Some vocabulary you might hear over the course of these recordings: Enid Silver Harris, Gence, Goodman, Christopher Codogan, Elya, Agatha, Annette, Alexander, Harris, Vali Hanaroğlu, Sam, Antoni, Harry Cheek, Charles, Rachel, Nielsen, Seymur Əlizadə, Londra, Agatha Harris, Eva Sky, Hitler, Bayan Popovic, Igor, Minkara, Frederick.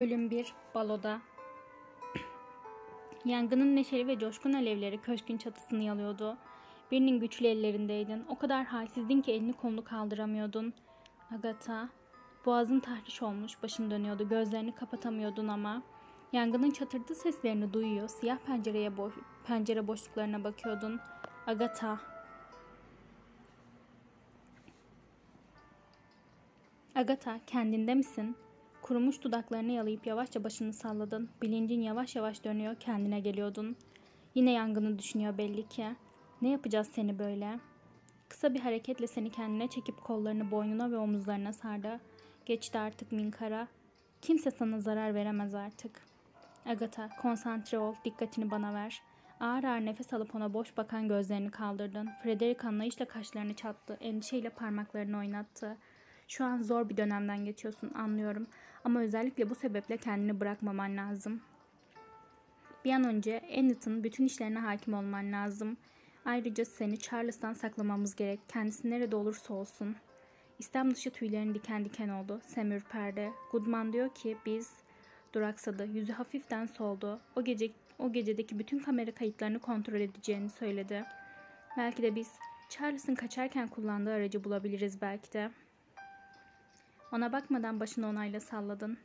Bölüm 1 Baloda. Yangının neşeli ve coşkun alevleri köşkün çatısını yalıyordu. Birinin güçlü ellerindeydin. O kadar halsizdin ki elini kolunu kaldıramıyordun. Agatha, boğazın tahriş olmuş, başın dönüyordu. Gözlerini kapatamıyordun ama yangının çatırtı seslerini duyuyor. Siyah pencere boşluklarına bakıyordun. Agatha. Agatha, kendinde misin? Kurumuş dudaklarını yalayıp yavaşça başını salladın. Bilincin yavaş yavaş dönüyor, kendine geliyordun. Yine yangını düşünüyor belli ki. Ne yapacağız seni böyle? Kısa bir hareketle seni kendine çekip kollarını boynuna ve omuzlarına sardı. Geçti artık Minkara. Kimse sana zarar veremez artık. Agatha, konsantre ol, dikkatini bana ver. Ağır ağır nefes alıp ona boş bakan gözlerini kaldırdın. Frederick anlayışla kaşlarını çattı, endişeyle parmaklarını oynattı. Şu an zor bir dönemden geçiyorsun, anlıyorum. Ama özellikle bu sebeple kendini bırakmaman lazım. Bir an önce Annette'ın bütün işlerine hakim olman lazım. Ayrıca seni Charles'tan saklamamız gerek. Kendisi nerede olursa olsun. İstem dışı tüylerin diken diken oldu. Sam ürperdi. Goodman diyor ki biz... Duraksadı. Yüzü hafiften soldu. O gecedeki bütün kamera kayıtlarını kontrol edeceğini söyledi. Belki de biz Charles'ın kaçarken kullandığı aracı bulabiliriz belki de. Ona bakmadan başını onayla salladın.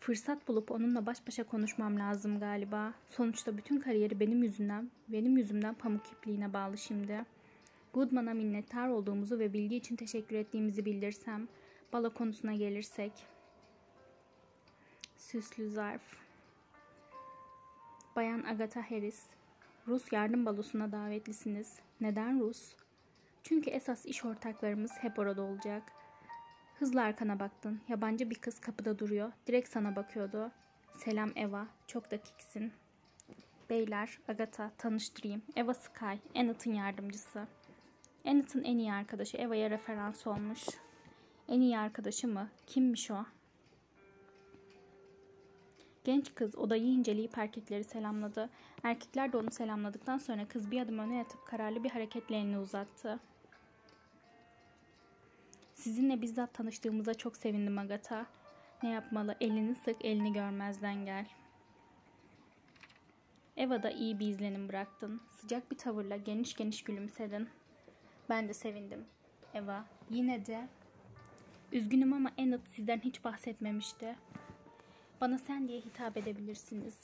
Fırsat bulup onunla baş başa konuşmam lazım galiba. Sonuçta bütün kariyeri benim yüzümden pamuk ipliğine bağlı şimdi. Goodman'a minnettar olduğumuzu ve bilgi için teşekkür ettiğimizi bildirsem, balo konusuna gelirsek. Süslü zarf. Bayan Agatha Harris, Rus yardım balosuna davetlisiniz. Neden Rus? Çünkü esas iş ortaklarımız hep orada olacak. Hızla arkana baktın. Yabancı bir kız kapıda duruyor. Direkt sana bakıyordu. Selam Eva. Çok dakiksin. Beyler, Agatha, tanıştırayım. Eva Sky, Annette'ın yardımcısı. Annette'ın en iyi arkadaşı Eva'ya referans olmuş. En iyi arkadaşı mı? Kimmiş o? Genç kız odayı inceleyip erkekleri selamladı. Erkekler de onu selamladıktan sonra kız bir adım öne atıp kararlı bir hareketle elini uzattı. Sizinle bizzat tanıştığımıza çok sevindim Agatha. Ne yapmalı? Elini sık, elini görmezden gel. Eva'da iyi bir izlenim bıraktın. Sıcak bir tavırla geniş geniş gülümsedin. Ben de sevindim. Eva, yine de... Üzgünüm ama Enid sizden hiç bahsetmemişti. Bana sen diye hitap edebilirsiniz.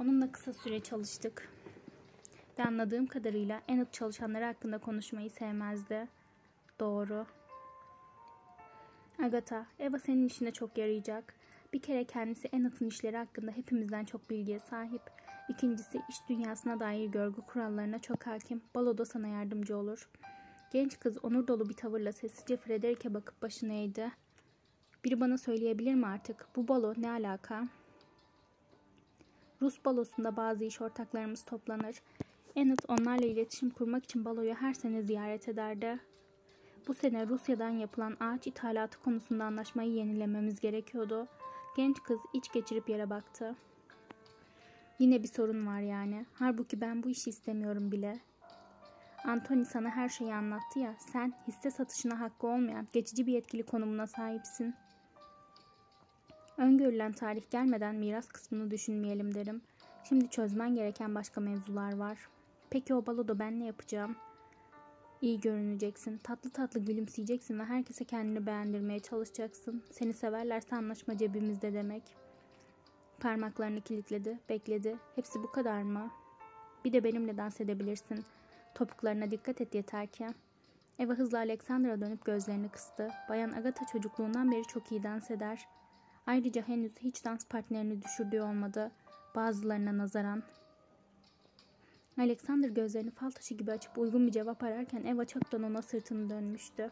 Onunla kısa süre çalıştık. De anladığım kadarıyla Enid çalışanları hakkında konuşmayı sevmezdi. Doğru. Agatha, Eva senin işine çok yarayacak. Bir kere kendisi Annette'ın işleri hakkında hepimizden çok bilgiye sahip. İkincisi iş dünyasına dair görgü kurallarına çok hakim. Baloda sana yardımcı olur. Genç kız onur dolu bir tavırla sessizce Frederick'e bakıp başını eğdi. Biri bana söyleyebilir mi artık? Bu balo ne alaka? Rus balosunda bazı iş ortaklarımız toplanır. Annette onlarla iletişim kurmak için baloyu her sene ziyaret ederdi. Bu sene Rusya'dan yapılan ağaç ithalatı konusunda anlaşmayı yenilememiz gerekiyordu. Genç kız iç geçirip yere baktı. Yine bir sorun var yani. Halbuki ben bu işi istemiyorum bile. Antoni sana her şeyi anlattı ya. Sen hisse satışına hakkı olmayan geçici bir yetkili konumuna sahipsin. Öngörülen tarih gelmeden miras kısmını düşünmeyelim derim. Şimdi çözmen gereken başka mevzular var. Peki o baloda ben ne yapacağım? İyi görüneceksin, tatlı tatlı gülümseyeceksin ve herkese kendini beğendirmeye çalışacaksın. Seni severlerse anlaşma cebimizde demek. Parmaklarını kilitledi, bekledi. Hepsi bu kadar mı? Bir de benimle dans edebilirsin. Topuklarına dikkat et yeter ki. Eva hızla Alexander'a dönüp gözlerini kıstı. Bayan Agatha çocukluğundan beri çok iyi dans eder. Ayrıca henüz hiç dans partnerini düşürdüğü olmadı. Bazılarına nazaran... Alexander gözlerini fal taşı gibi açıp uygun bir cevap ararken Eva çoktan ona sırtını dönmüştü.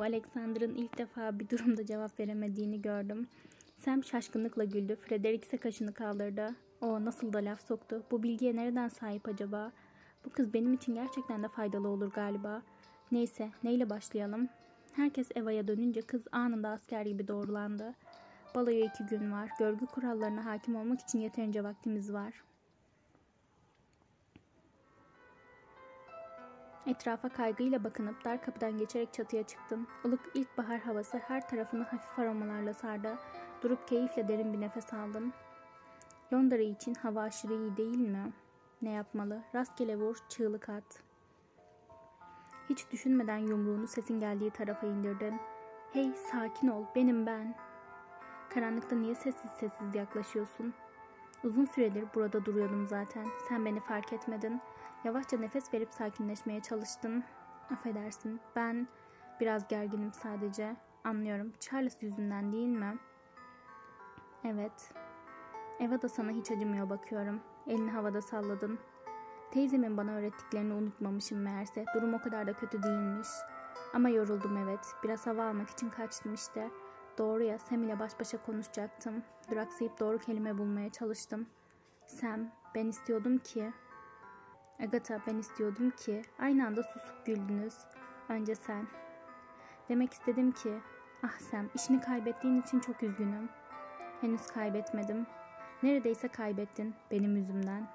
Alexander'ın ilk defa bir durumda cevap veremediğini gördüm. Sam şaşkınlıkla güldü. Frederick ise kaşını kaldırdı. O nasıl da laf soktu. Bu bilgiye nereden sahip acaba? Bu kız benim için gerçekten de faydalı olur galiba. Neyse, neyle başlayalım? Herkes Eva'ya dönünce kız anında asker gibi doğrulandı. Baloya 2 gün var. Görgü kurallarına hakim olmak için yeterince vaktimiz var. Etrafa kaygıyla bakınıp dar kapıdan geçerek çatıya çıktın. Ilık ilkbahar havası her tarafını hafif aromalarla sardı. Durup keyifle derin bir nefes aldım. Londra için hava aşırı iyi değil mi? Ne yapmalı? Rastgele vur, çığlık at. Hiç düşünmeden yumruğunu sesin geldiği tarafa indirdim. Hey, sakin ol, benim ben. Karanlıkta niye sessiz sessiz yaklaşıyorsun? Uzun süredir burada duruyordum zaten. Sen beni fark etmedin. Yavaşça nefes verip sakinleşmeye çalıştım. Affedersin, ben biraz gerginim sadece. Anlıyorum. Charles yüzünden değil mi? Evet. Eva da sana hiç acımıyor bakıyorum. Elini havada salladın. Teyzemin bana öğrettiklerini unutmamışım meğerse. Durum o kadar da kötü değilmiş. Ama yoruldum evet. Biraz hava almak için kaçtım işte. Doğru ya, Sam ile baş başa konuşacaktım. Duraksayıp doğru kelime bulmaya çalıştım. Sam, ben istiyordum ki... Agatha, ben istiyordum ki... Aynı anda susup güldünüz. Önce sen. Demek istedim ki... Ah Sam, işini kaybettiğin için çok üzgünüm. Henüz kaybetmedim. Neredeyse kaybettin benim yüzümden.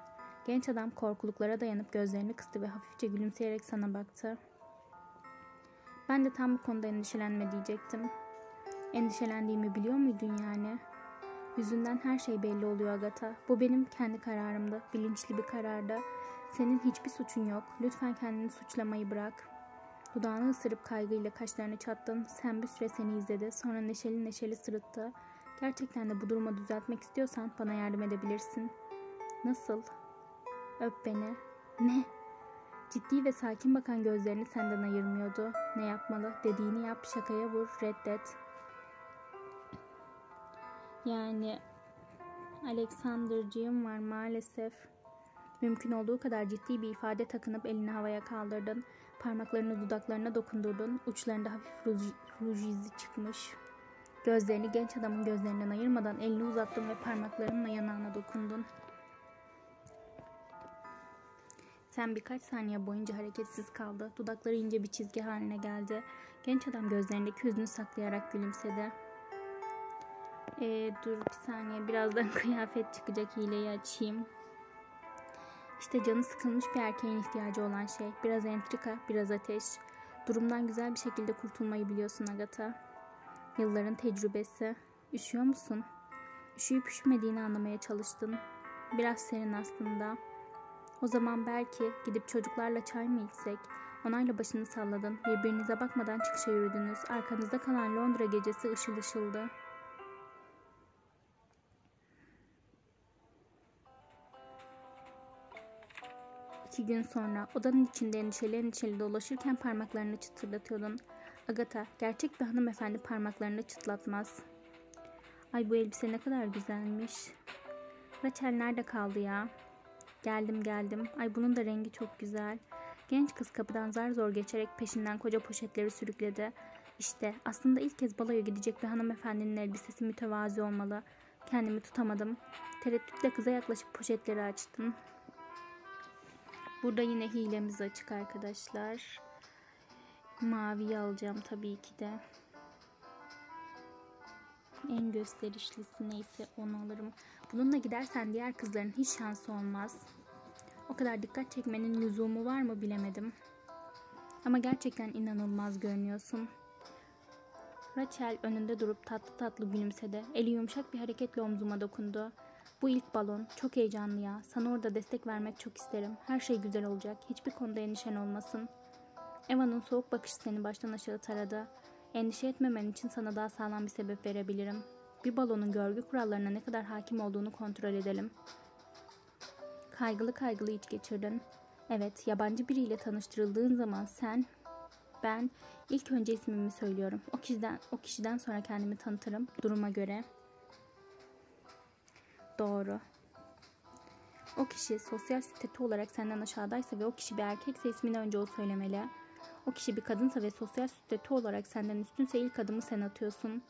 Genç adam korkuluklara dayanıp gözlerini kıstı ve hafifçe gülümseyerek sana baktı. Ben de tam bu konuda endişelenme diyecektim. Endişelendiğimi biliyor muydun yani? Yüzünden her şey belli oluyor Agatha. Bu benim kendi kararımdı. Bilinçli bir karardı. Senin hiçbir suçun yok. Lütfen kendini suçlamayı bırak. Dudağını ısırıp kaygıyla kaşlarını çattın. Sen bir süre seni izledi. Sonra neşeli neşeli sırıttı. Gerçekten de bu durumu düzeltmek istiyorsan bana yardım edebilirsin. Nasıl? Öp beni. Ne? Ciddi ve sakin bakan gözlerini senden ayırmıyordu. Ne yapmalı? Dediğini yap, şakaya vur, reddet. Yani Alexander'cığım var maalesef. Mümkün olduğu kadar ciddi bir ifade takınıp elini havaya kaldırdın. Parmaklarını dudaklarına dokundurdun. Uçlarında hafif ruj izi çıkmış. Gözlerini genç adamın gözlerinden ayırmadan elini uzattın ve parmaklarınla yanağına dokundun. Sen birkaç saniye boyunca hareketsiz kaldı. Dudakları ince bir çizgi haline geldi. Genç adam gözlerindeki hüznü saklayarak gülümsedi. Dur bir saniye, birazdan kıyafet çıkacak, hileyi açayım. İşte canı sıkılmış bir erkeğin ihtiyacı olan şey. Biraz entrika, biraz ateş. Durumdan güzel bir şekilde kurtulmayı biliyorsun Agatha. Yılların tecrübesi. Üşüyor musun? Üşüyüp üşümediğini anlamaya çalıştın. Biraz serin aslında. O zaman belki gidip çocuklarla çay mı içsek? Onayla başını salladın. Birbirinize bakmadan çıkışa yürüdünüz. Arkanızda kalan Londra gecesi ışıl ışıldı. İki gün sonra odanın içinde endişeli endişeli dolaşırken parmaklarını çıtırdatıyordun. Agatha, gerçek bir hanımefendi parmaklarını çıtlatmaz. Ay, bu elbise ne kadar güzelmiş. Rachel nerede kaldı ya? Geldim. Ay, bunun da rengi çok güzel. Genç kız kapıdan zar zor geçerek peşinden koca poşetleri sürükledi. İşte aslında ilk kez baloya gidecek bir hanımefendinin elbisesi mütevazi olmalı. Kendimi tutamadım. Tereddütle kıza yaklaşıp poşetleri açtım. Burada yine hilemiz açık arkadaşlar. Maviyi alacağım tabii ki de. En gösterişlisi neyse onu alırım. Bununla gidersen diğer kızların hiç şansı olmaz. O kadar dikkat çekmenin lüzumu var mı bilemedim. Ama gerçekten inanılmaz görünüyorsun. Rachel önünde durup tatlı tatlı gülümsedi. Eli yumuşak bir hareketle omzuma dokundu. Bu ilk balon. Çok heyecanlı ya. Sana orada destek vermek çok isterim. Her şey güzel olacak. Hiçbir konuda endişen olmasın. Eva'nın soğuk bakışı seni baştan aşağı taradı. Endişe etmemen için sana daha sağlam bir sebep verebilirim. Bir balonun görgü kurallarına ne kadar hakim olduğunu kontrol edelim. Kaygılı iç geçirdin. Evet, yabancı biriyle tanıştırıldığın zaman ben ilk önce ismimi söylüyorum. O kişiden sonra kendimi tanıtırım duruma göre. Doğru. O kişi sosyal statü olarak senden aşağıdaysa ve o kişi bir erkekse ismini önce o söylemeli. O kişi bir kadınsa ve sosyal statü olarak senden üstünse ilk adımı sen atıyorsun.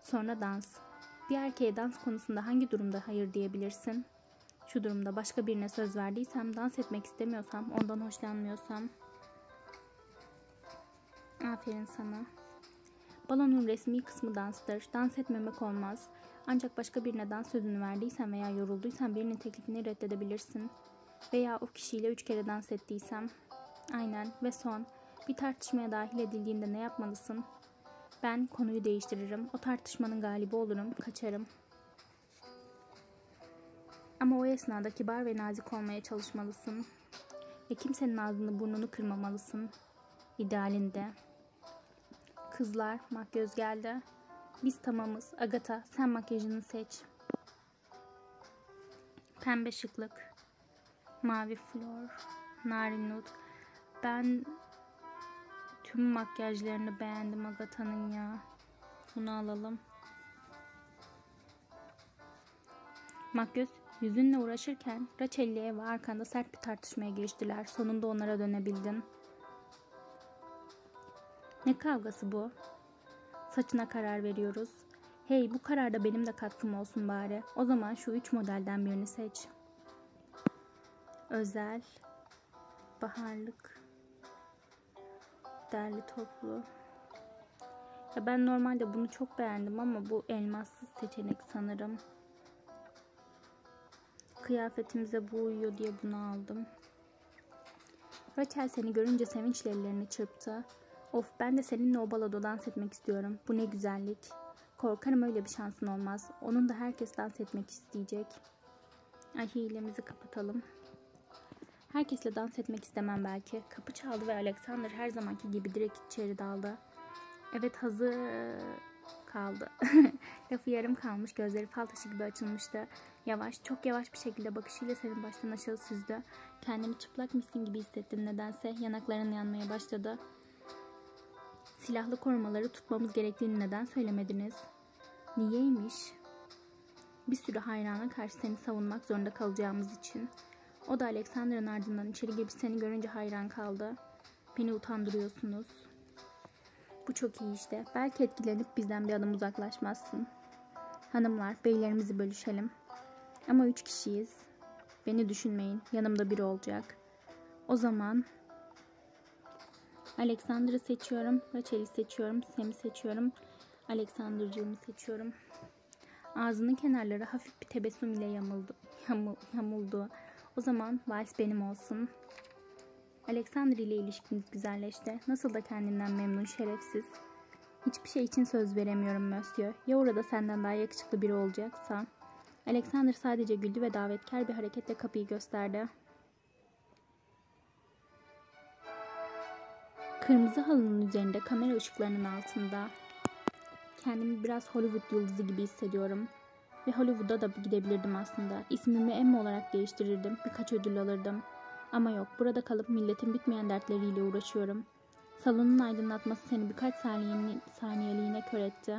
Sonra dans. Bir erkeğe dans konusunda hangi durumda hayır diyebilirsin? Şu durumda: başka birine söz verdiysem, dans etmek istemiyorsam, ondan hoşlanmıyorsam. Aferin sana. Balonun resmi kısmı danstır. Dans etmemek olmaz. Ancak başka birine dans sözünü verdiysen veya yorulduysan birinin teklifini reddedebilirsin. Veya o kişiyle 3 kere dans ettiysem. Aynen. Ve son. Bir tartışmaya dahil edildiğinde ne yapmalısın? Ben konuyu değiştiririm. O tartışmanın galibi olurum. Kaçarım. Ama o esnada kibar ve nazik olmaya çalışmalısın. Ve kimsenin ağzını burnunu kırmamalısın. İdealinde. Kızlar, makyöz geldi. Biz tamamız. Agatha, sen makyajını seç. Pembe şıklık. Mavi flor. Narin nude. Ben tüm makyajlarını beğendim Agatha'nın ya. Bunu alalım. Makyöz yüzünle uğraşırken Rachel ile Eva arkanda sert bir tartışmaya geçtiler. Sonunda onlara dönebildin. Ne kavgası bu? Saçına karar veriyoruz. Hey, bu kararda benim de katkım olsun bari. O zaman şu 3 modelden birini seç. Özel, baharlık, derli toplu. Ya ben normalde bunu çok beğendim ama bu elmassız seçenek sanırım. Kıyafetimize bu uyuyor diye bunu aldım. Rachel seni görünce sevinçle ellerini çırptı. Of, ben de seninle o baloda dans etmek istiyorum. Bu ne güzellik. Korkarım öyle bir şansın olmaz. Onun da herkes dans etmek isteyecek. Ay, hilemizi kapatalım. Herkesle dans etmek istemem belki. Kapı çaldı ve Alexander her zamanki gibi direkt içeri daldı. Evet, hazır kaldı. Lafı yarım kalmış, gözleri fal taşı gibi açılmıştı. Yavaş, çok yavaş bir şekilde bakışıyla senin baştan aşağı süzdü. Kendimi çıplak mısın gibi hissettim nedense. Yanakların yanmaya başladı. Silahlı korumaları tutmamız gerektiğini neden söylemediniz? Niyeymiş? Bir sürü hayrana karşı seni savunmak zorunda kalacağımız için. O da Alexander'ın ardından içeri girip seni görünce hayran kaldı. Beni utandırıyorsunuz. Bu çok iyi işte. Belki etkilenip bizden bir adım uzaklaşmazsın. Hanımlar, beylerimizi bölüşelim. Ama 3 kişiyiz. Beni düşünmeyin. Yanımda biri olacak. O zaman... Alexander'ı seçiyorum. Rachel'i seçiyorum. Sam'i seçiyorum. Alexander'cığımı seçiyorum. Ağzının kenarları hafif bir tebessüm ile yamuldu. O zaman vals benim olsun. Alexander ile ilişkimiz güzelleşti. Nasıl da kendinden memnun şerefsiz. Hiçbir şey için söz veremiyorum Monsieur. Ya orada senden daha yakışıklı biri olacaksa? Alexander sadece güldü ve davetkar bir hareketle kapıyı gösterdi. Kırmızı halının üzerinde, kamera ışıklarının altında. Kendimi biraz Hollywood yıldızı gibi hissediyorum. Ve Hollywood'a da gidebilirdim aslında. İsmimi Emma olarak değiştirirdim. Birkaç ödül alırdım. Ama yok, burada kalıp milletin bitmeyen dertleriyle uğraşıyorum. Salonun aydınlatması seni birkaç saniyeliğine kör etti.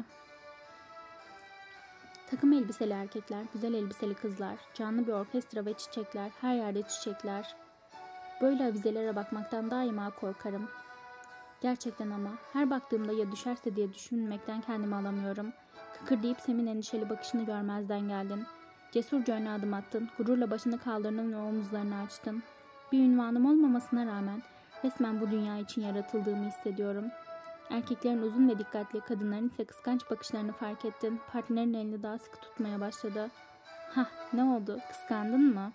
Takım elbiseli erkekler, güzel elbiseli kızlar, canlı bir orkestra ve çiçekler, her yerde çiçekler. Böyle avizelere bakmaktan daima korkarım. Gerçekten ama her baktığımda ya düşerse diye düşünmekten kendimi alamıyorum. Kıkırdayıp Sem'in endişeli bakışını görmezden geldin. Cesurca öne adım attın. Gururla başını kaldırdın ve omuzlarını açtın. Bir ünvanım olmamasına rağmen resmen bu dünya için yaratıldığımı hissediyorum. Erkeklerin uzun ve dikkatli, kadınların ise kıskanç bakışlarını fark ettin. Partnerin elini daha sıkı tutmaya başladı. Hah, ne oldu? Kıskandın mı?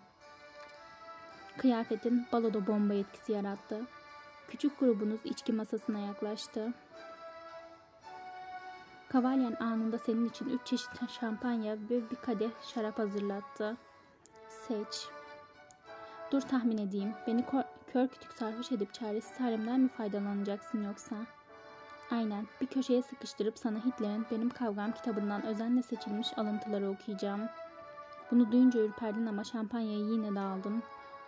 Kıyafetin baloda bomba etkisi yarattı. Küçük grubunuz içki masasına yaklaştı. Kavalyen anında senin için 3 çeşit şampanya ve bir kadeh şarap hazırlattı. Seç. Dur tahmin edeyim. Beni kör kütük sarhoş edip çaresiz halimden mi faydalanacaksın yoksa? Aynen. Bir köşeye sıkıştırıp sana Hitler'in Benim Kavgam kitabından özenle seçilmiş alıntıları okuyacağım. Bunu duyunca ürperdin ama şampanyayı yine de aldın.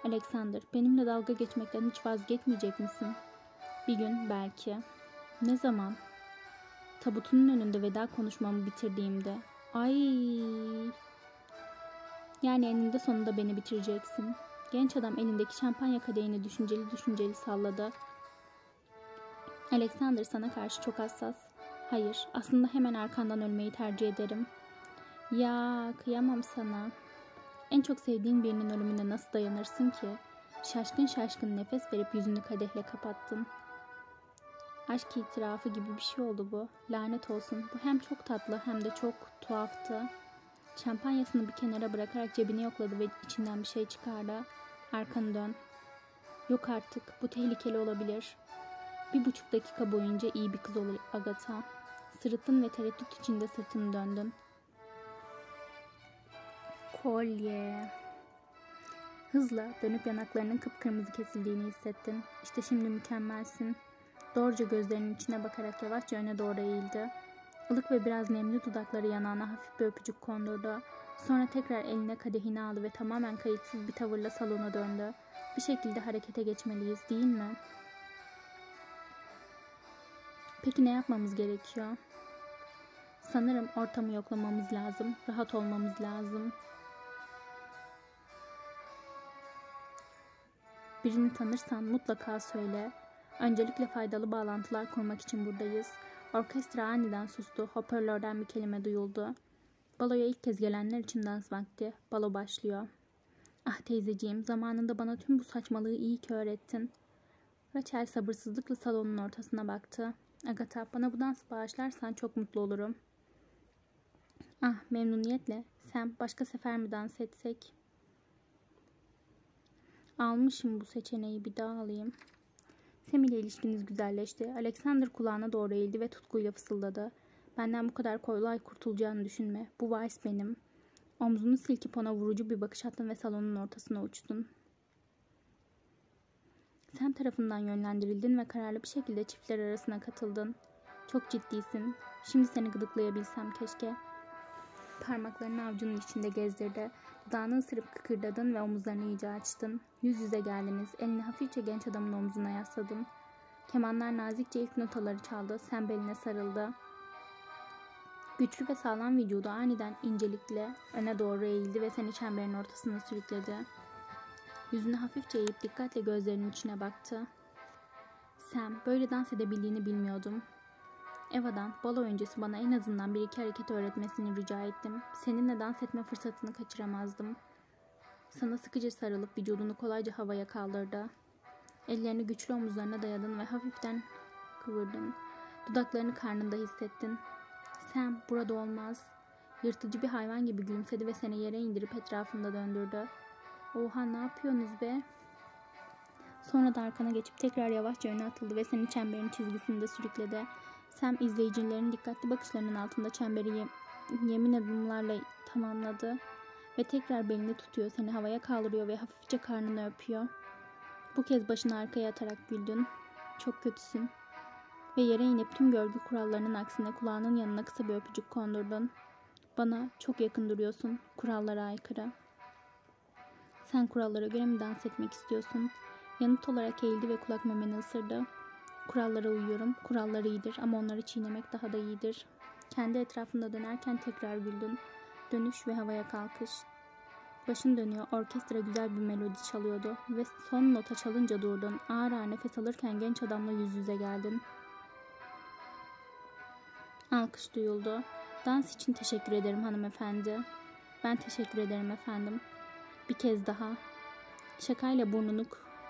Alexander, benimle dalga geçmekten hiç vazgeçmeyecek misin? Bir gün belki. Ne zaman? Tabutunun önünde veda konuşmamı bitirdiğimde. Ay. Yani eninde sonunda beni bitireceksin. Genç adam elindeki şampanya kadehini düşünceli düşünceli salladı. Alexander sana karşı çok hassas. Hayır, aslında hemen arkandan ölmeyi tercih ederim. Ya, kıyamam sana. En çok sevdiğin birinin ölümüne nasıl dayanırsın ki? Şaşkın şaşkın nefes verip yüzünü kadehle kapattın. Aşk itirafı gibi bir şey oldu bu. Lanet olsun. Bu hem çok tatlı hem de çok tuhaftı. Şampanyasını bir kenara bırakarak cebini yokladı ve içinden bir şey çıkardı. Arkanı dön. Yok artık. Bu tehlikeli olabilir. 1,5 dakika boyunca iyi bir kız olur Agatha. sırıtın ve tereddüt içinde sırtını döndüm. Kolye. Hızla dönüp yanaklarının kıpkırmızı kesildiğini hissettim. İşte şimdi mükemmelsin. Doğruca gözlerinin içine bakarak yavaşça öne doğru eğildi. Ilık ve biraz nemli dudakları yanağına hafif bir öpücük kondurdu. Sonra tekrar eline kadehini aldı ve tamamen kayıtsız bir tavırla salona döndü. Bir şekilde harekete geçmeliyiz, değil mi? Peki ne yapmamız gerekiyor? Sanırım ortamı yoklamamız lazım, rahat olmamız lazım. Birini tanırsan mutlaka söyle. Öncelikle faydalı bağlantılar kurmak için buradayız. Orkestra aniden sustu, hoparlörden bir kelime duyuldu. Baloya ilk kez gelenler için dans vakti, balo başlıyor. Ah teyzeciğim, zamanında bana tüm bu saçmalığı iyi ki öğrettin. Rachel sabırsızlıkla salonun ortasına baktı. Agatha, bana bu dansı bağışlarsan çok mutlu olurum. Ah, memnuniyetle. Sen başka sefer mi dans etsek? Almışım bu seçeneği, bir daha alayım. Sam ile ilişkiniz güzelleşti. Alexander kulağına doğru eğildi ve tutkuyla fısıldadı. Benden bu kadar kolay kurtulacağını düşünme. Bu vals benim. Omzunu silkip ona vurucu bir bakış attın ve salonun ortasına uçtun. Sam tarafından yönlendirildin ve kararlı bir şekilde çiftler arasına katıldın. Çok ciddisin. Şimdi seni gıdıklayabilsem keşke. Parmaklarını avcunun içinde gezdirdi. Dudağını ısırıp kıkırdadın ve omuzlarını iyice açtın. Yüz yüze geldiniz. Elini hafifçe genç adamın omzuna yasladın. Kemanlar nazikçe ilk notaları çaldı. Sam beline sarıldı. Güçlü ve sağlam vücudu aniden incelikle öne doğru eğildi ve seni çemberin ortasına sürükledi. Yüzünü hafifçe eğip dikkatle gözlerinin içine baktı. Sam, böyle dans edebildiğini bilmiyordum. Eva'dan balo öncesi bana en azından bir iki hareket öğretmesini rica ettim. Seninle dans etme fırsatını kaçıramazdım. Sana sıkıca sarılıp vücudunu kolayca havaya kaldırdı. Ellerini güçlü omuzlarına dayadın ve hafiften kıvırdın. Dudaklarını karnında hissettin. Sam, burada olmaz. Yırtıcı bir hayvan gibi gülümsedi ve seni yere indirip etrafında döndürdü. Oha, ne yapıyorsunuz be? Sonra da arkana geçip tekrar yavaşça öne atıldı ve seni çemberin çizgisinde sürükledi. Sam izleyicilerin dikkatli bakışlarının altında çemberi yemin adımlarla tamamladı ve tekrar belini tutuyor, seni havaya kaldırıyor ve hafifçe karnını öpüyor. Bu kez başını arkaya atarak güldün. Çok kötüsün. Ve yere inip tüm görgü kurallarının aksine kulağının yanına kısa bir öpücük kondurdun. Bana çok yakın duruyorsun, kurallara aykırı. Sen kurallara göre mi dans etmek istiyorsun? Yanıt olarak eğildi ve kulak memeni ısırdı. Kurallara uyuyorum. Kurallar iyidir ama onları çiğnemek daha da iyidir. Kendi etrafında dönerken tekrar güldün. Dönüş ve havaya kalkış. Başın dönüyor. Orkestra güzel bir melodi çalıyordu. Ve son nota çalınca durdun. Ağır ağır nefes alırken genç adamla yüz yüze geldin. Alkış duyuldu. Dans için teşekkür ederim hanımefendi. Ben teşekkür ederim efendim. Bir kez daha. Şakayla burnunu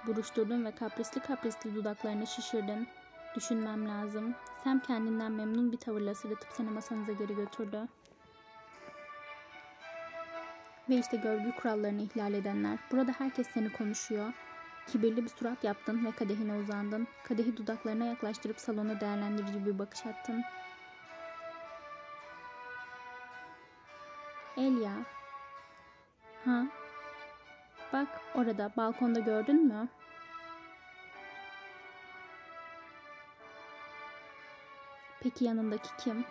buruşturdun ve kaprisli kaprisli dudaklarını şişirdin. Düşünmem lazım. Sam kendinden memnun bir tavırla sırıtıp seni masanıza geri götürdü. Ve işte görgü kurallarını ihlal edenler. Burada herkes seni konuşuyor. Kibirli bir surat yaptın ve kadehine uzandın. Kadehi dudaklarına yaklaştırıp salona değerlendirici bir bakış attın. Elya. Ha? Bak orada, balkonda gördün mü? Peki yanındaki kim?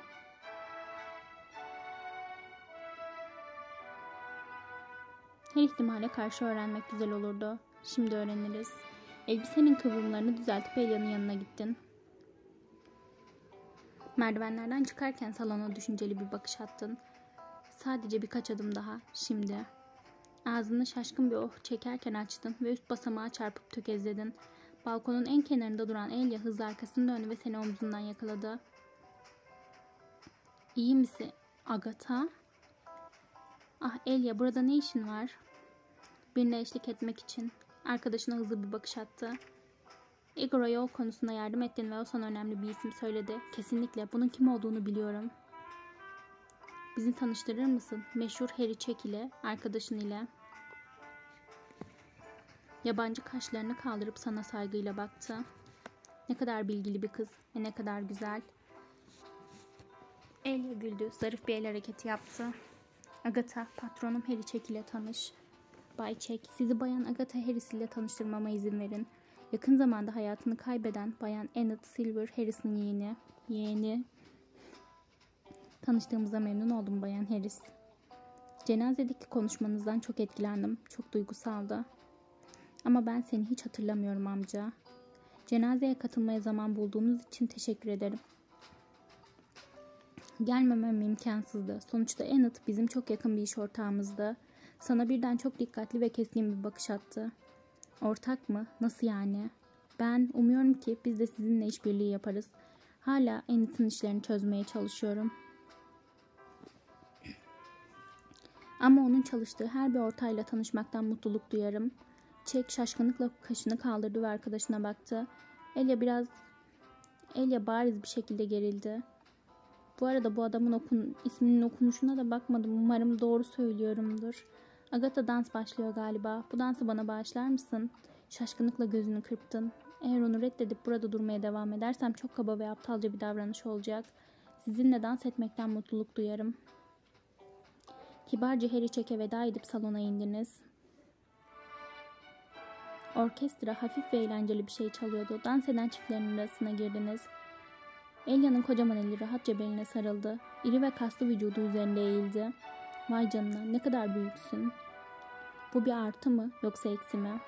Her ihtimale karşı öğrenmek güzel olurdu. Şimdi öğreniriz. Elbisenin kıvrımlarını düzeltip Elya'nın yanına gittin. Merdivenlerden çıkarken salona düşünceli bir bakış attın. Sadece birkaç adım daha, şimdi. Ağzını şaşkın bir oh çekerken açtın ve üst basamağa çarpıp tökezledin. Balkonun en kenarında duran Elya hızla arkasını döndü ve seni omzundan yakaladı. İyi misin Agatha? Ah Elya, burada ne işin var? Birine eşlik etmek için. Arkadaşına hızlı bir bakış attı. Igor'a yol konusunda yardım ettin ve o sana önemli bir isim söyledi. Kesinlikle bunun kim olduğunu biliyorum. Bizi tanıştırır mısın? Meşhur Harry Cheek ile, arkadaşın ile. Yabancı kaşlarını kaldırıp sana saygıyla baktı. Ne kadar bilgili bir kız ve ne kadar güzel. Elya güldü. Zarif bir el hareketi yaptı. Agatha, patronum Harry Cheek ile tanış. Bay Cheek, sizi Bayan Agatha Harris ile tanıştırmama izin verin. Yakın zamanda hayatını kaybeden Bayan Enid Silver Harris'in yeğeni. Tanıştığımıza memnun oldum Bayan Harris. Cenazedeki konuşmanızdan çok etkilendim. Çok duygusaldı. Ama ben seni hiç hatırlamıyorum amca. Cenazeye katılmaya zaman bulduğunuz için teşekkür ederim. Gelmemem imkansızdı. Sonuçta Annette bizim çok yakın bir iş ortağımızdı. Sana birden çok dikkatli ve keskin bir bakış attı. Ortak mı? Nasıl yani? Ben umuyorum ki biz de sizinle işbirliği yaparız. Hala Annette'in işlerini çözmeye çalışıyorum. Ama onun çalıştığı her bir ortağıyla tanışmaktan mutluluk duyarım. Cheek şaşkınlıkla kaşını kaldırdı ve arkadaşına baktı. Elya bariz bir şekilde gerildi. Bu arada bu adamın isminin okunuşuna da bakmadım. Umarım doğru söylüyorumdur. Agatha dans başlıyor galiba. Bu dansı bana bağışlar mısın? Şaşkınlıkla gözünü kırptın. Eğer onu reddedip burada durmaya devam edersem çok kaba ve aptalca bir davranış olacak. Sizinle dans etmekten mutluluk duyarım. Kibarca Harry Cheek'e veda edip salona indiniz. Orkestra hafif ve eğlenceli bir şey çalıyordu. Dans eden çiftlerin arasına girdiniz. Elya'nın kocaman eli rahatça beline sarıldı. İri ve kaslı vücudu üzerinde eğildi. Vay canına, ne kadar büyüksün. Bu bir artı mı yoksa eksi mi?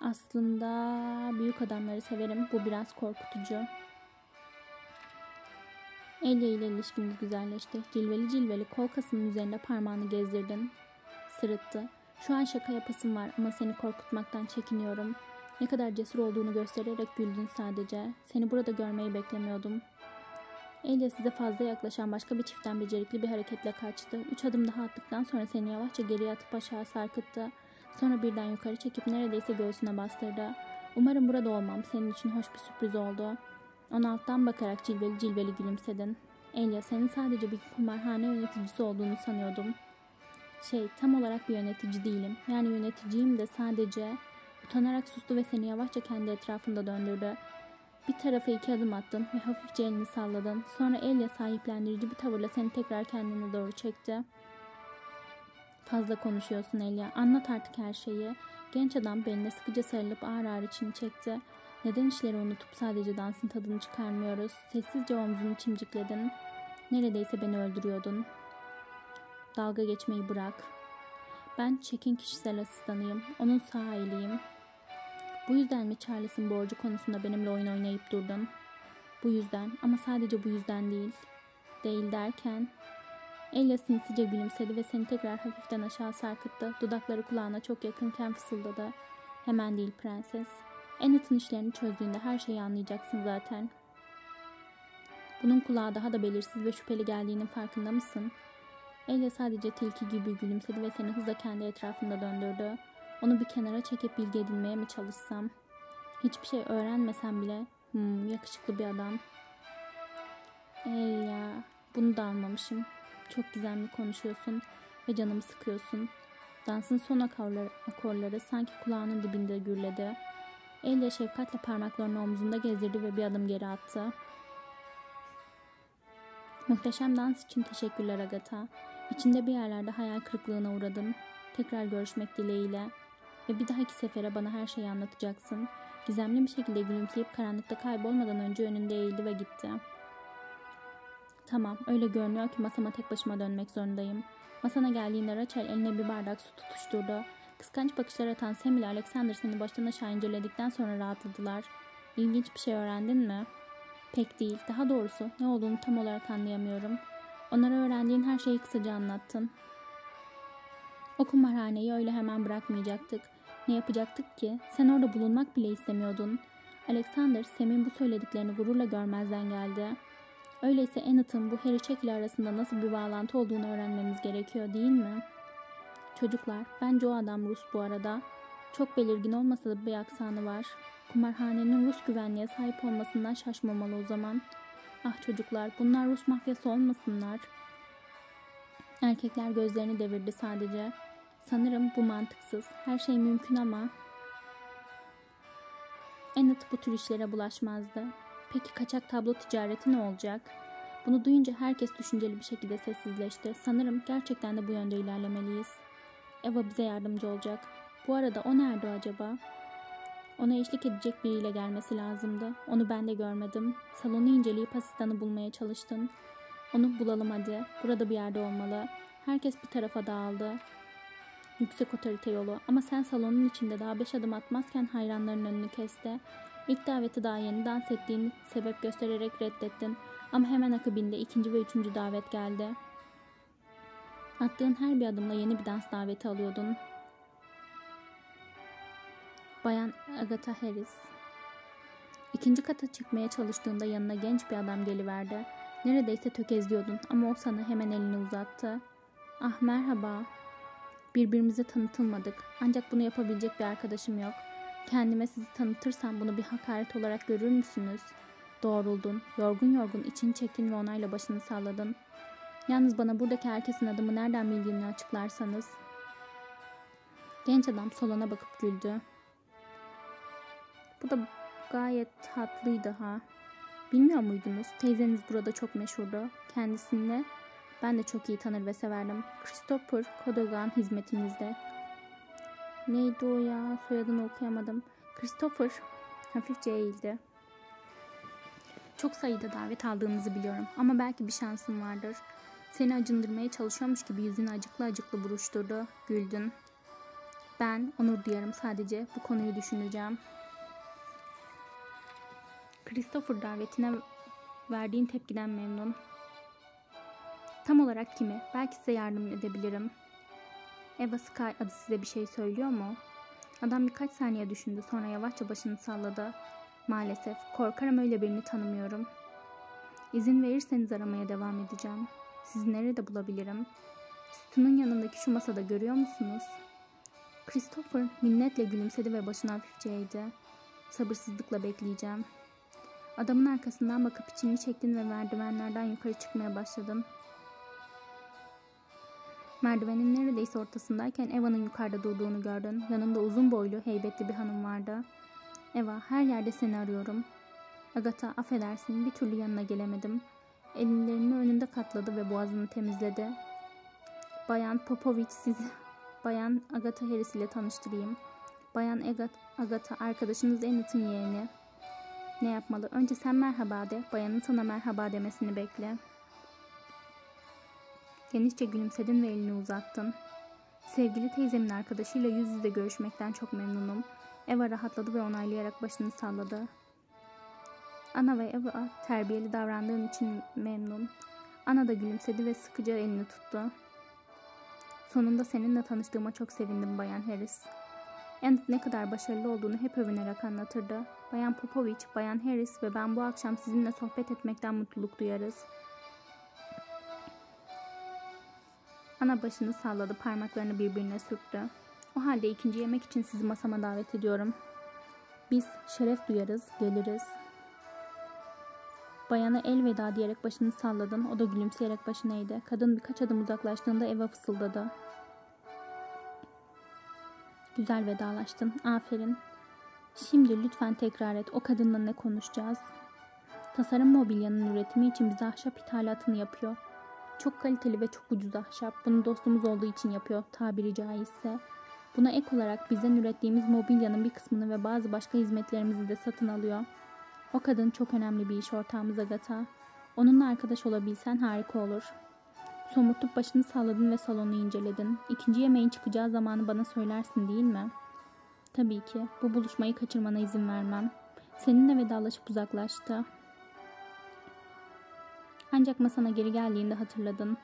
Aslında büyük adamları severim. Bu biraz korkutucu. Elya ile ilişkiniz güzelleşti. Cilveli cilveli kol kasının üzerinde parmağını gezdirdin. Sırıttı. Şu an şaka yapasım var ama seni korkutmaktan çekiniyorum. Ne kadar cesur olduğunu göstererek güldün sadece. Seni burada görmeyi beklemiyordum. Elya size fazla yaklaşan başka bir çiftten becerikli bir hareketle kaçtı. 3 adım daha attıktan sonra seni yavaşça geriye atıp aşağı sarkıttı. Sonra birden yukarı çekip neredeyse göğsüne bastırdı. Umarım burada olmam senin için hoş bir sürpriz oldu. Ona alttan bakarak cilveli cilveli gülümsedin. Elya, senin sadece bir kumarhane yöneticisi olduğunu sanıyordum. Tam olarak bir yönetici değilim. Yani yöneticiyim de sadece... Utanarak sustu ve seni yavaşça kendi etrafında döndürdü. Bir tarafa 2 adım attın ve hafifçe elini salladın. Sonra Elya sahiplendirici bir tavırla seni tekrar kendine doğru çekti. Fazla konuşuyorsun Elya. Anlat artık her şeyi. Genç adam beline sıkıca sarılıp ağır ağır içini çekti. Neden işleri unutup sadece dansın tadını çıkarmıyoruz? Sessizce omzunu çimcikledin. Neredeyse beni öldürüyordun. Dalga geçmeyi bırak. Ben Cheek'in kişisel asistanıyım. Onun sağ eliyim. Bu yüzden mi Charles'ın borcu konusunda benimle oyun oynayıp durdun? Bu yüzden, ama sadece bu yüzden değil. Değil derken... Elya sinsice gülümsedi ve seni tekrar hafiften aşağı sarkıttı. Dudakları kulağına çok yakınken fısıldadı. Hemen değil prenses. Annette'in işlerini çözdüğünde her şeyi anlayacaksın zaten. Bunun kulağa daha da belirsiz ve şüpheli geldiğinin farkında mısın? Elya sadece tilki gibi gülümsedi ve seni hızla kendi etrafında döndürdü. Onu bir kenara çekip bilgi edinmeye mi çalışsam? Hiçbir şey öğrenmesem bile yakışıklı bir adam. Elya, bunu da almamışım. Çok gizemli konuşuyorsun ve canımı sıkıyorsun. Dansın son akorları sanki kulağının dibinde gürledi. Elya şefkatle parmaklarını omzunda gezdirdi ve bir adım geri attı. Muhteşem dans için teşekkürler Agatha. İçinde bir yerlerde hayal kırıklığına uğradım. Tekrar görüşmek dileğiyle. Ve bir dahaki sefere bana her şeyi anlatacaksın. Gizemli bir şekilde gülümseyip karanlıkta kaybolmadan önce önünde eğildi ve gitti. Tamam, öyle görünüyor ki masama tek başıma dönmek zorundayım. Masana geldiğinde Rachel eline bir bardak su tutuşturdu. Kıskanç bakışlar atan Sam ile Alexander seni baştan aşağı inceledikten sonra rahatladılar. İlginç bir şey öğrendin mi? Pek değil, daha doğrusu ne olduğunu tam olarak anlayamıyorum. Onlara öğrendiğin her şeyi kısaca anlattın. O kumarhaneyi öyle hemen bırakmayacaktık. Ne yapacaktık ki? Sen orada bulunmak bile istemiyordun. Alexander, Sam'in bu söylediklerini gururla görmezden geldi. Öyleyse Annette'ın bu Harry Cheek ile arasında nasıl bir bağlantı olduğunu öğrenmemiz gerekiyor, değil mi? Çocuklar, bence o adam Rus bu arada. Çok belirgin olmasa da bir aksanı var. Kumarhanenin Rus güvenliğe sahip olmasından şaşmamalı o zaman. Ah çocuklar, bunlar Rus mafyası olmasınlar. Erkekler gözlerini devirdi sadece. Sanırım bu mantıksız. Her şey mümkün ama... Annette bu tür işlere bulaşmazdı. Peki kaçak tablo ticareti ne olacak? Bunu duyunca herkes düşünceli bir şekilde sessizleşti. Sanırım gerçekten de bu yönde ilerlemeliyiz. Eva bize yardımcı olacak. Bu arada o nerede acaba? Ona eşlik edecek biriyle gelmesi lazımdı. Onu ben de görmedim. Salonu inceleyip asistanı bulmaya çalıştım. Onu bulalım hadi. Burada bir yerde olmalı. Herkes bir tarafa dağıldı. Yüksek otorite yolu. Ama sen salonun içinde daha 5 adım atmazken hayranların önünü kesti. İlk daveti daha yeni dans ettiğini sebep göstererek reddettin. Ama hemen akabinde 2. ve 3. davet geldi. Attığın her bir adımla yeni bir dans daveti alıyordun. Bayan Agatha Harris. 2. kata çıkmaya çalıştığında yanına genç bir adam geliverdi. Neredeyse tökezliyordun ama o sana hemen elini uzattı. Ah merhaba. Birbirimize tanıtılmadık. Ancak bunu yapabilecek bir arkadaşım yok. Kendime sizi tanıtırsam bunu bir hakaret olarak görür müsünüz? Doğruldun. Yorgun yorgun içini çektin ve onayla başını salladın. Yalnız bana buradaki herkesin adımı nereden bildiğini açıklarsanız. Genç adam salona bakıp güldü. Bu da gayet tatlıydı ha. Bilmiyor muydunuz? Teyzeniz burada çok meşhurdu. Kendisini ben de çok iyi tanır ve severdim. Christopher Codogan hizmetinizde. Neydi o ya? Soyadını okuyamadım. Christopher hafifçe eğildi. Çok sayıda davet aldığınızı biliyorum ama belki bir şansın vardır. Seni acındırmaya çalışıyormuş gibi yüzünü acıklı acıklı buruşturdu. Güldün. Ben onur duyarım, sadece bu konuyu düşüneceğim. Christopher davetine verdiğin tepkiden memnun. Tam olarak kimi? Belki size yardım edebilirim. Eva Sky adı size bir şey söylüyor mu? Adam birkaç saniye düşündü, sonra yavaşça başını salladı. Maalesef korkarım öyle birini tanımıyorum. İzin verirseniz aramaya devam edeceğim. Sizi nerede bulabilirim? Sütunun yanındaki şu masada görüyor musunuz? Christopher minnetle gülümsedi ve başını hafifçe eğdi. Sabırsızlıkla bekleyeceğim. Adamın arkasından bakıp içini çektin ve merdivenlerden yukarı çıkmaya başladın. Merdivenin neredeyse ortasındayken Eva'nın yukarıda durduğunu gördün. Yanında uzun boylu, heybetli bir hanım vardı. Eva, her yerde seni arıyorum. Agatha, affedersin, bir türlü yanına gelemedim. Ellerini önünde katladı ve boğazını temizledi. Bayan Popovic, sizi Bayan Agatha Harris ile tanıştırayım. Bayan Agatha, arkadaşınız Enid'in yeğeni. Ne yapmalı? Önce sen merhaba de, bayanın sana merhaba demesini bekle. Genişçe gülümsedin ve elini uzattın. Sevgili teyzemin arkadaşıyla yüz yüze görüşmekten çok memnunum. Eva rahatladı ve onaylayarak başını salladı. Ana ve Eva, terbiyeli davrandığın için memnun. Ana da gülümsedi ve sıkıca elini tuttu. Sonunda seninle tanıştığıma çok sevindim Bayan Harris. Enid ne kadar başarılı olduğunu hep övünerek anlatırdı. Bayan Popovic, Bayan Harris ve ben bu akşam sizinle sohbet etmekten mutluluk duyarız. Ana başını salladı, parmaklarını birbirine sürttü. O halde 2. yemek için sizi masama davet ediyorum. Biz şeref duyarız, geliriz. Bayana elveda diyerek başını salladın, o da gülümseyerek başını eğdi. Kadın birkaç adım uzaklaştığında Eva fısıldadı. Güzel vedalaştın, aferin. Şimdi lütfen tekrar et, o kadınla ne konuşacağız? Tasarım mobilyanın üretimi için bize ahşap ithalatını yapıyor. Çok kaliteli ve çok ucuz ahşap, bunu dostumuz olduğu için yapıyor tabiri caizse. Buna ek olarak bizden ürettiğimiz mobilyanın bir kısmını ve bazı başka hizmetlerimizi de satın alıyor. O kadın çok önemli bir iş ortağımız Agatha. Onunla arkadaş olabilsen harika olur. Somurtup başını salladın ve salonu inceledin. 2. yemeğin çıkacağı zamanı bana söylersin değil mi? Tabii ki. Bu buluşmayı kaçırmana izin vermem. Seninle vedalaşıp uzaklaştı. Ancak masana geri geldiğinde hatırladın.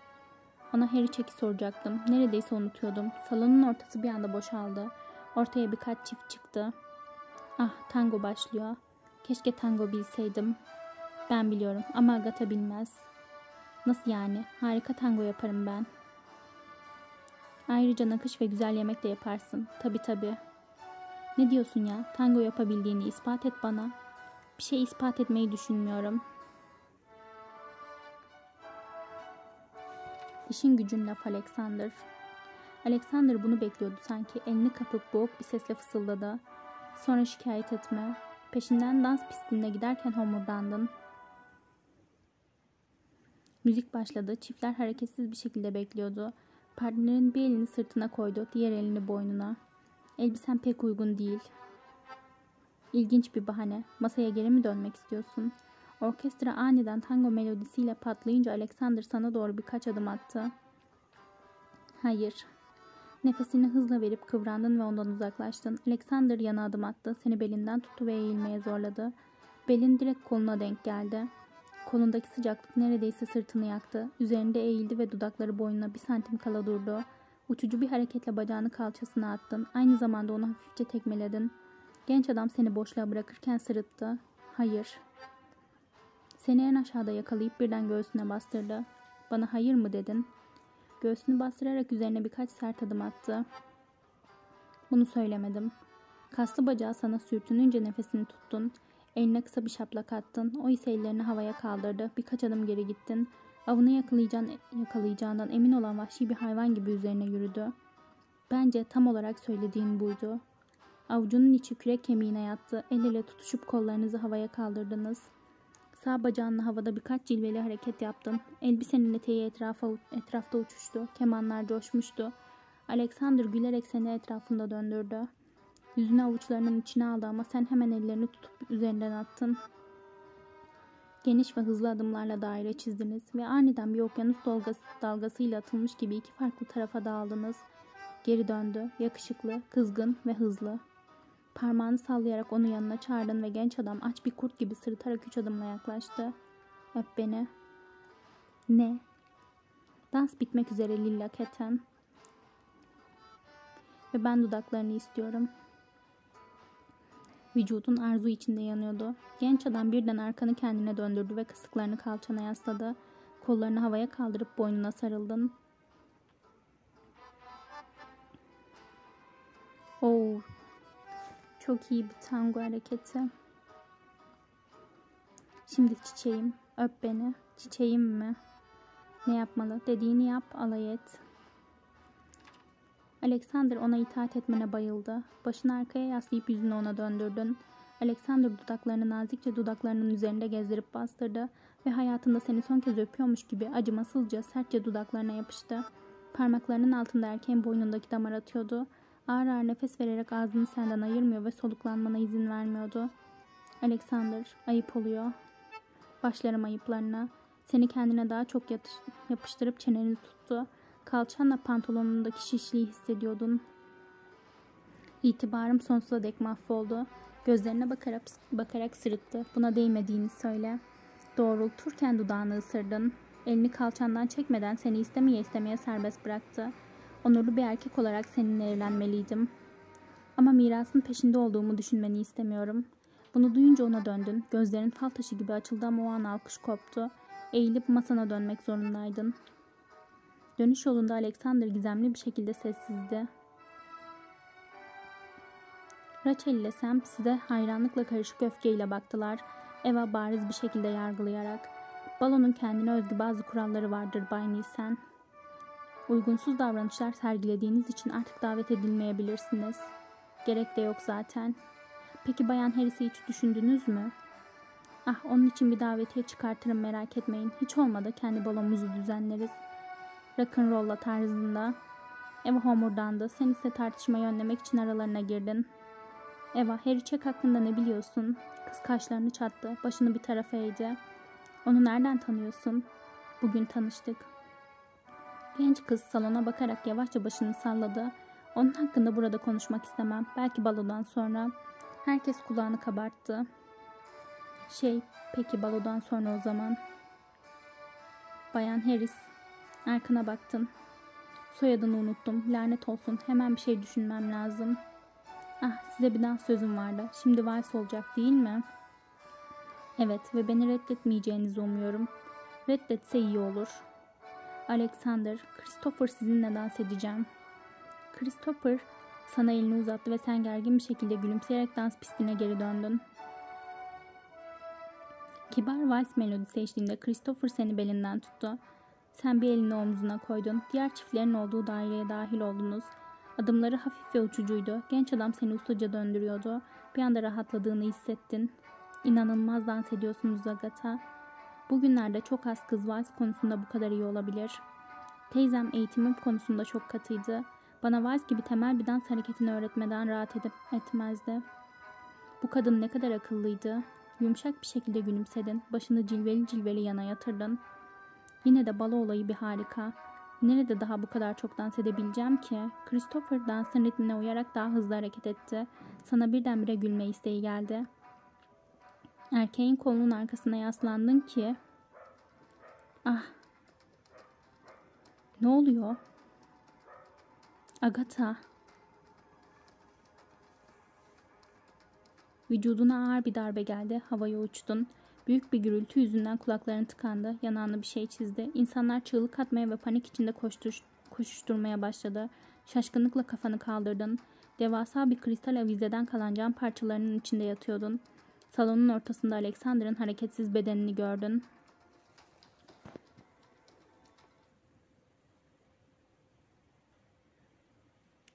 Ona Harry Cheek'i soracaktım. Neredeyse unutuyordum. Salonun ortası bir anda boşaldı. Ortaya birkaç çift çıktı. Ah, tango başlıyor. Keşke tango bilseydim. Ben biliyorum ama Agatha bilmez. Nasıl yani? Harika tango yaparım ben. Ayrıca nakış ve güzel yemek de yaparsın. Tabii. Ne diyorsun ya? Tango yapabildiğini ispat et bana. Bir şey ispat etmeyi düşünmüyorum. İşin gücün laf Alexander. Alexander bunu bekliyordu sanki. Elini kapıp boğuk bir sesle fısıldadı. Sonra şikayet etme. Peşinden dans pistine giderken homurdandın. Müzik başladı. Çiftler hareketsiz bir şekilde bekliyordu. Partnerin bir elini sırtına koydu, diğer elini boynuna. Elbisen pek uygun değil. İlginç bir bahane. Masaya geri mi dönmek istiyorsun? Orkestra aniden tango melodisiyle patlayınca Alexander sana doğru birkaç adım attı. Hayır. Nefesini hızla verip kıvrandın ve ondan uzaklaştın. Alexander yana adım attı. Seni belinden tuttu ve eğilmeye zorladı. Belin direkt koluna denk geldi. Kolundaki sıcaklık neredeyse sırtını yaktı. Üzerinde eğildi ve dudakları boynuna 1 santim kala durdu. Uçucu bir hareketle bacağını kalçasına attın. Aynı zamanda onu hafifçe tekmeledin. Genç adam seni boşluğa bırakırken sırıttı. Hayır. Seni en aşağıda yakalayıp birden göğsüne bastırdı. Bana hayır mı dedin? Göğsünü bastırarak üzerine birkaç sert adım attı. Bunu söylemedim. Kaslı bacağı sana sürtününce nefesini tuttun. Eline kısa bir şaplak attın. O ise ellerini havaya kaldırdı. Birkaç adım geri gittin. Avını yakalayacağından emin olan vahşi bir hayvan gibi üzerine yürüdü. Bence tam olarak söylediğin buydu. Avucunun içi kürek kemiğine yattı. El ele tutuşup kollarınızı havaya kaldırdınız. Sağ bacağınla havada birkaç cilveli hareket yaptın. Elbisenin eteği etrafta uçuştu. Kemanlar coşmuştu. Alexander gülerek seni etrafında döndürdü. Yüzünü avuçlarının içine aldı ama sen hemen ellerini tutup üzerinden attın. Geniş ve hızlı adımlarla daire çizdiniz ve aniden bir okyanus dalgasıyla atılmış gibi 2 farklı tarafa dağıldınız. Geri döndü, yakışıklı, kızgın ve hızlı. Parmağını sallayarak onu yanına çağırdın ve genç adam aç bir kurt gibi sırıtarak 3 adımla yaklaştı. Öp beni. Ne? Dans bitmek üzere lilla keten. Ve ben dudaklarını istiyorum. Vücudun arzu içinde yanıyordu. Genç adam birden arkanı kendine döndürdü ve kasıklarını kalçana yasladı. Kollarını havaya kaldırıp boynuna sarıldın. Oh, çok iyi bir tango hareketi. Şimdi çiçeğim, öp beni. Çiçeğim mi? Ne yapmalı? Dediğini yap, alay et. Alexander ona itaat etmene bayıldı. Başını arkaya yaslayıp yüzünü ona döndürdün. Alexander dudaklarını nazikçe dudaklarının üzerinde gezdirip bastırdı ve hayatında seni son kez öpüyormuş gibi acımasızca sertçe dudaklarına yapıştı. Parmaklarının altında erkeğin boynundaki damar atıyordu. Ağır ağır nefes vererek ağzını senden ayırmıyor ve soluklanmana izin vermiyordu. Alexander, ayıp oluyor. Başlarım ayıplarına. Seni kendine daha çok yapıştırıp çeneni tuttu. Kalçanla pantolonundaki şişliği hissediyordun. İtibarım sonsuza dek mahvoldu. Gözlerine bakarak sırıttı. Buna değmediğini söyle. Doğrulturken dudağını ısırdın. Elini kalçandan çekmeden seni istemeye istemeye serbest bıraktı. Onurlu bir erkek olarak seninle evlenmeliydim. Ama mirasın peşinde olduğumu düşünmeni istemiyorum. Bunu duyunca ona döndün. Gözlerin fal taşı gibi açıldı ama o an alkış koptu. Eğilip masana dönmek zorundaydın. Dönüş yolunda Alexander gizemli bir şekilde sessizdi. Rachel ile Sam size hayranlıkla karışık öfkeyle baktılar. Eva bariz bir şekilde yargılayarak. Balonun kendine özgü bazı kuralları vardır Bay Nielsen. Uygunsuz davranışlar sergilediğiniz için artık davet edilmeyebilirsiniz. Gerek de yok zaten. Peki Bayan Harris'i hiç düşündünüz mü? Ah, onun için bir davetiye çıkartırım, merak etmeyin. Hiç olmadı kendi balonumuzu düzenleriz. Rock'n'roll'la tarzında. Eva homurdandı. Sen ise tartışmayı önlemek için aralarına girdin. Eva, Harry Cheek hakkında ne biliyorsun? Kız kaşlarını çattı. Başını bir tarafa eğdi. Onu nereden tanıyorsun? Bugün tanıştık. Genç kız salona bakarak yavaşça başını salladı. Onun hakkında burada konuşmak istemem. Belki balodan sonra. Herkes kulağını kabarttı. Peki balodan sonra o zaman. Bayan Harris. Arkana baktın. Soyadını unuttum. Lanet olsun. Hemen bir şey düşünmem lazım. Ah, size bir dans sözüm vardı. Şimdi vals olacak değil mi? Evet ve beni reddetmeyeceğinizi umuyorum. Reddetse iyi olur. Alexander, Christopher sizinle dans edeceğim. Christopher sana elini uzattı ve sen gergin bir şekilde gülümseyerek dans pistine geri döndün. Kibar vals melodisi eşliğinde Christopher seni belinden tuttu. Sen bir elini omzuna koydun. Diğer çiftlerin olduğu daireye dahil oldunuz. Adımları hafif ve uçucuydu. Genç adam seni ustaca döndürüyordu. Bir anda rahatladığını hissettin. İnanılmaz dans ediyorsunuz Agatha. Bugünlerde çok az kız vals konusunda bu kadar iyi olabilir. Teyzem eğitimim konusunda çok katıydı. Bana vals gibi temel bir dans hareketini öğretmeden rahat etmezdi. Bu kadın ne kadar akıllıydı. Yumuşak bir şekilde gülümsedin. Başını cilveli cilveli yana yatırdın. Yine de balo olayı bir harika. Nerede daha bu kadar çok dans edebileceğim ki? Christopher dansın ritmine uyarak daha hızlı hareket etti. Sana birdenbire gülme isteği geldi. Erkeğin kolunun arkasına yaslandın ki... Ah! Ne oluyor? Agatha! Vücuduna ağır bir darbe geldi. Havaya uçtun. Büyük bir gürültü yüzünden kulakların tıkandı. Yanağına bir şey çizdi. İnsanlar çığlık atmaya ve panik içinde koşuşturmaya başladı. Şaşkınlıkla kafanı kaldırdın. Devasa bir kristal avizeden kalan cam parçalarının içinde yatıyordun. Salonun ortasında Alexander'ın hareketsiz bedenini gördün.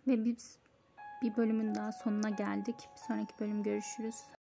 Ve bir bölümün daha sonuna geldik. Bir sonraki bölüm görüşürüz.